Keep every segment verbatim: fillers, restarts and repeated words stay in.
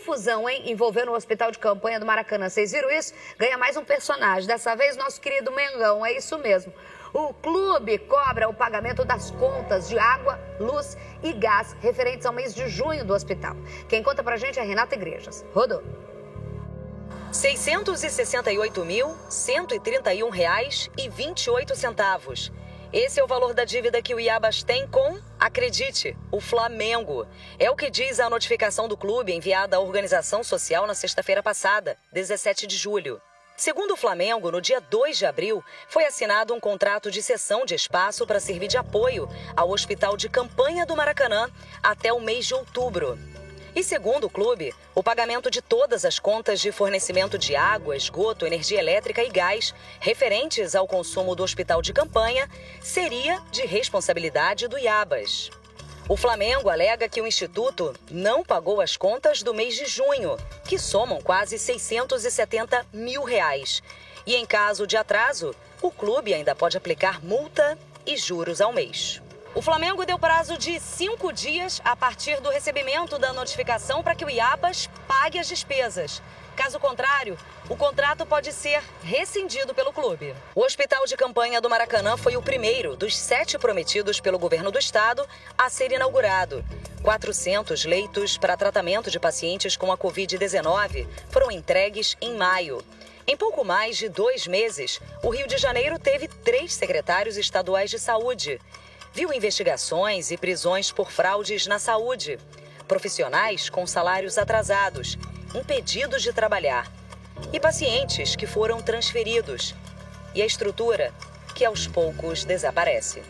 confusão, hein? Envolvendo o hospital de campanha do Maracanã. Vocês viram isso? Ganha mais um personagem. Dessa vez, nosso querido Mengão. É isso mesmo. O clube cobra o pagamento das contas de água, luz e gás referentes ao mês de junho do hospital. Quem conta pra gente é Renata Igrejas. Rodou. seiscentos e sessenta e oito mil, cento e trinta e um reais e vinte e oito centavos. Esse é o valor da dívida que o Iabas tem com, acredite, o Flamengo. É o que diz a notificação do clube enviada à organização social na sexta-feira passada, dezessete de julho. Segundo o Flamengo, no dia dois de abril, foi assinado um contrato de cessão de espaço para servir de apoio ao Hospital de Campanha do Maracanã até o mês de outubro. E segundo o clube, o pagamento de todas as contas de fornecimento de água, esgoto, energia elétrica e gás referentes ao consumo do hospital de campanha seria de responsabilidade do Iabas. O Flamengo alega que o Instituto não pagou as contas do mês de junho, que somam quase seiscentos e setenta mil reais. E em caso de atraso, o clube ainda pode aplicar multa e juros ao mês. O Flamengo deu prazo de cinco dias a partir do recebimento da notificação para que o Iabas pague as despesas. Caso contrário, o contrato pode ser rescindido pelo clube. O hospital de campanha do Maracanã foi o primeiro dos sete prometidos pelo governo do estado a ser inaugurado. quatrocentos leitos para tratamento de pacientes com a covid dezenove foram entregues em maio. Em pouco mais de dois meses, o Rio de Janeiro teve três secretários estaduais de saúde. Viu investigações e prisões por fraudes na saúde, profissionais com salários atrasados, impedidos de trabalhar e pacientes que foram transferidos. E a estrutura que aos poucos desaparece.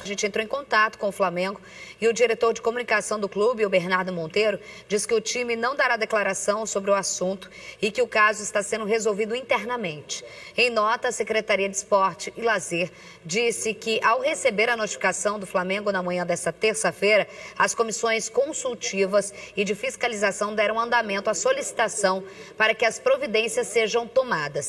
A gente entrou em contato com o Flamengo e o diretor de comunicação do clube, o Bernardo Monteiro, diz que o time não dará declaração sobre o assunto e que o caso está sendo resolvido internamente. Em nota, a Secretaria de Esporte e Lazer disse que, ao receber a notificação do Flamengo na manhã desta terça-feira, as comissões consultivas e de fiscalização deram andamento à solicitação para que as providências sejam tomadas.